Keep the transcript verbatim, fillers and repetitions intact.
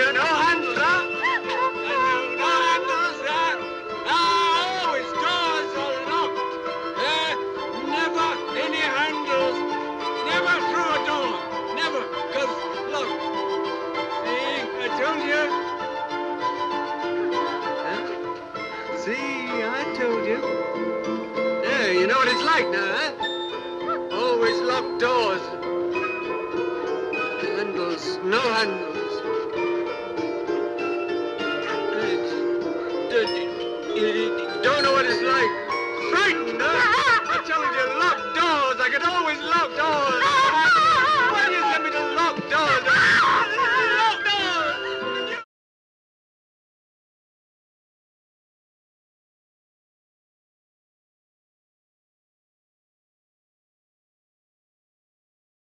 you know how to love? And you know how to love? I always doors are locked. Eh? Never any handles. Never through a door. Never, because look. See, I told you. Huh? See, I told you. Yeah, you know what it's like now, eh? Always locked doors. Handles, no handles.